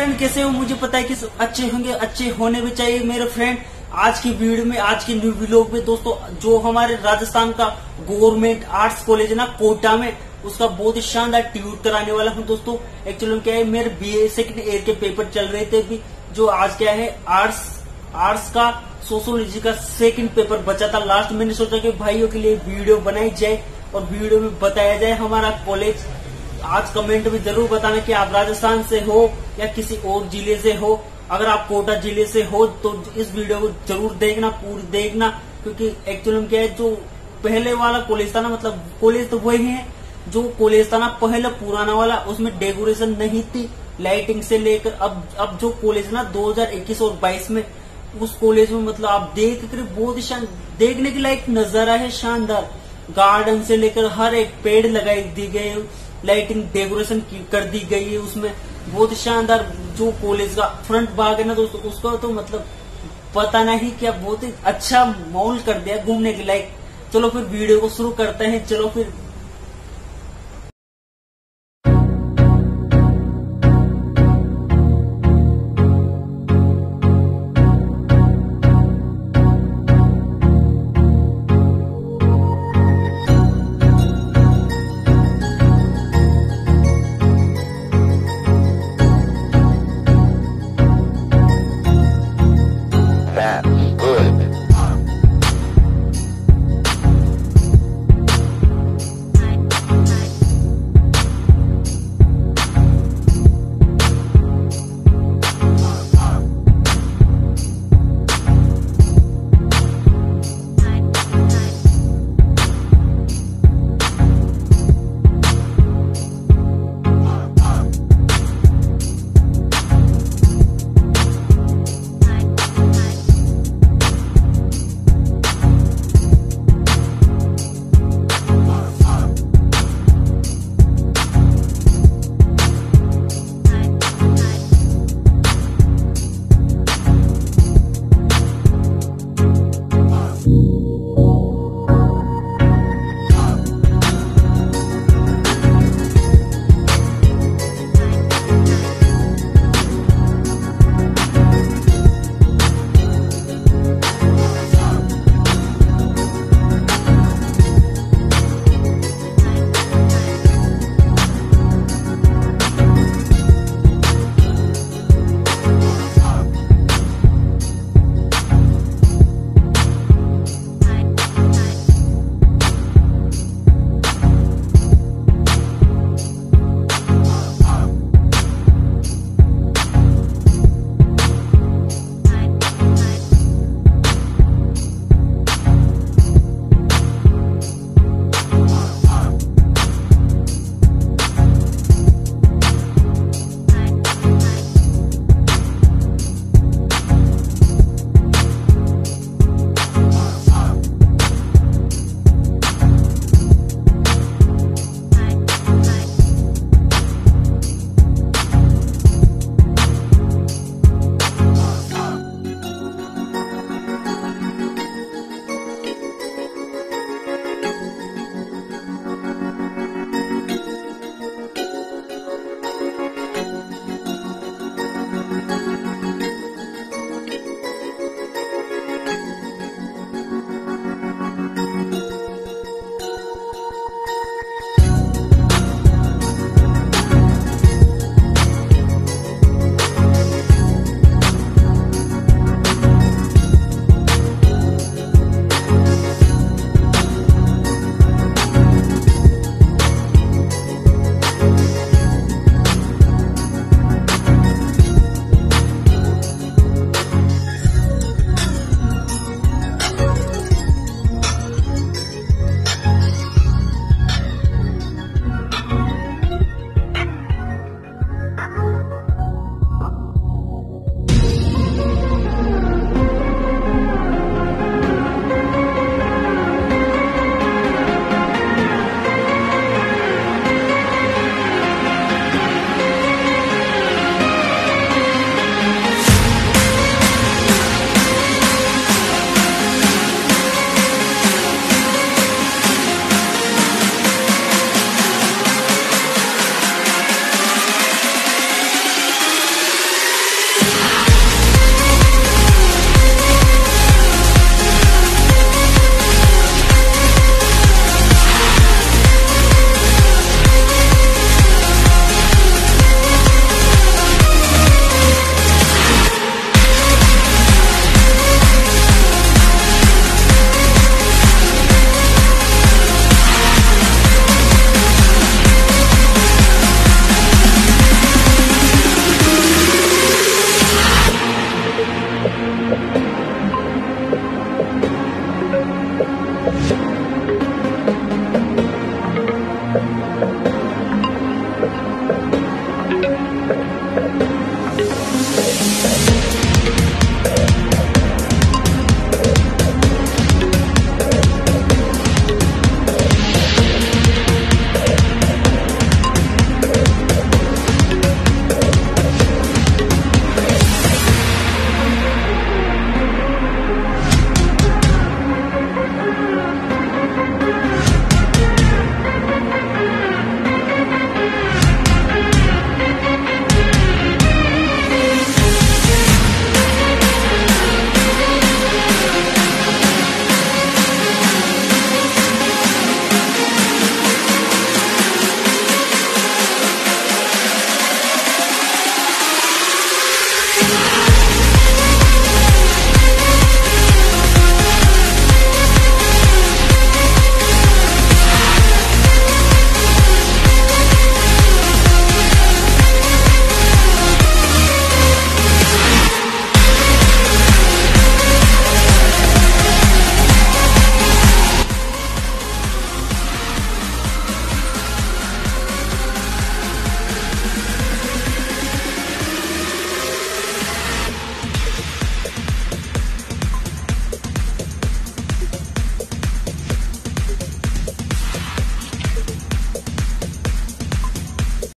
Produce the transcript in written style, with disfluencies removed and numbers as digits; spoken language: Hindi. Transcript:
फ्रेंड कैसे हो, मुझे पता है कि अच्छे होंगे, अच्छे होने भी चाहिए मेरे फ्रेंड। आज की वीडियो में, आज के न्यू व्लॉग में दोस्तों, जो हमारे राजस्थान का गवर्नमेंट आर्ट्स कॉलेज है ना कोटा में, उसका बहुत ही शानदार टूर कराने वाला हूँ दोस्तों। एक्चुअली में क्या है, मेरे BA सेकंड ईयर के पेपर चल रहे थे अभी, जो आज क्या है आर्ट्स का सोशोलॉजी का सेकंड पेपर बचा था लास्ट। मैंने सोचा कि भाइयों के लिए वीडियो बनाई जाए और वीडियो में बताया जाए हमारा कॉलेज। आज कमेंट में जरूर बताना कि आप राजस्थान से हो या किसी और जिले से हो। अगर आप कोटा जिले से हो तो इस वीडियो को जरूर देखना, पूरी देखना, क्योंकि एक्चुअली में क्या है, जो पहले वाला कॉलेज था ना, मतलब कॉलेज तो वही है जो कॉलेज था ना पहले पुराना वाला, उसमें डेकोरेशन नहीं थी लाइटिंग से लेकर अब जो कॉलेज ना 2021 और 22 में, उस कॉलेज में मतलब आप देख कर बहुत ही देखने के लायक नजारा है, शानदार गार्डन से लेकर हर एक पेड़ लगाई दी गए, लाइटिंग डेकोरेशन कर दी गई है उसमें, बहुत शानदार। जो कॉलेज का फ्रंट भाग है ना दोस्तों, उसका तो मतलब पता नहीं क्या, बहुत ही अच्छा माहौल कर दिया घूमने के लायक। चलो फिर वीडियो को शुरू करते हैं। चलो फिर